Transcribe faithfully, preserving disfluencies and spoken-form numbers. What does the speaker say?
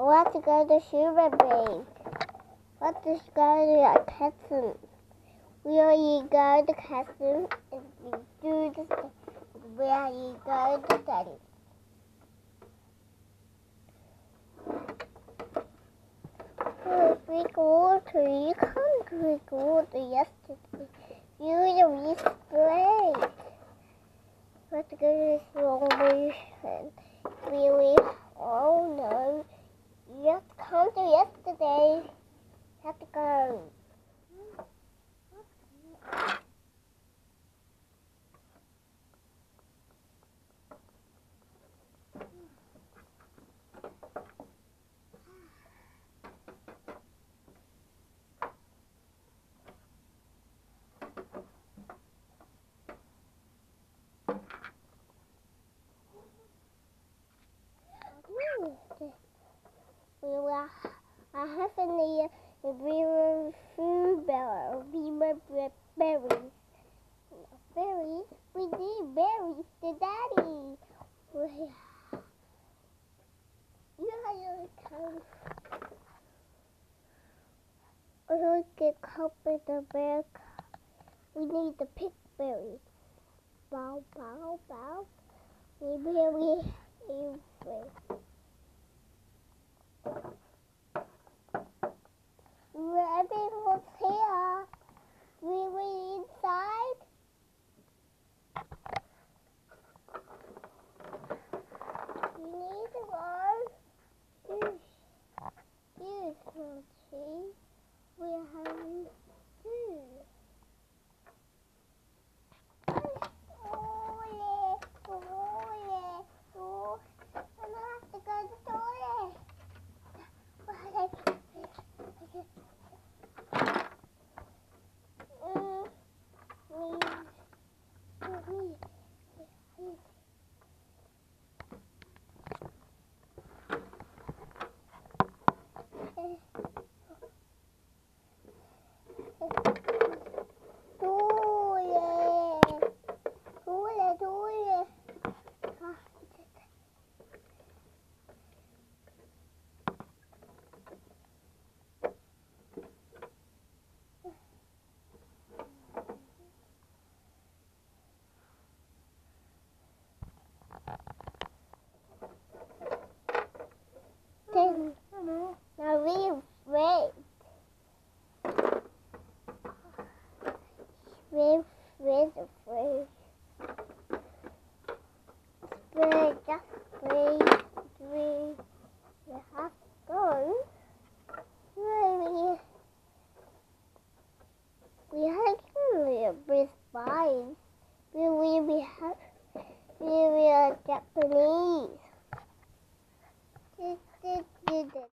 Let's go to Sugar Bank. Let's go to a custom. Where you go to custom and we do the thing. Where you go to study. We go to your country, go to yesterday. You will be straight. Let's go to solution. We will all know. You have to come to yesterday. You have to go. We were a half in the year and we were food barrel. We were berries. Berries? We need berries to daddy. You have to come. We don't get caught with the bear. We need to pick berries. Bow, bow, bow. Maybe we eat berries. Rabbit was here. We were inside. We need one. Beautiful tree. We have two. Toilet, toilet, toilet. I'm gonna have to go to the toilet. With with with with just three three and a half gone. Really, we had to with spies. We will be we were Japanese.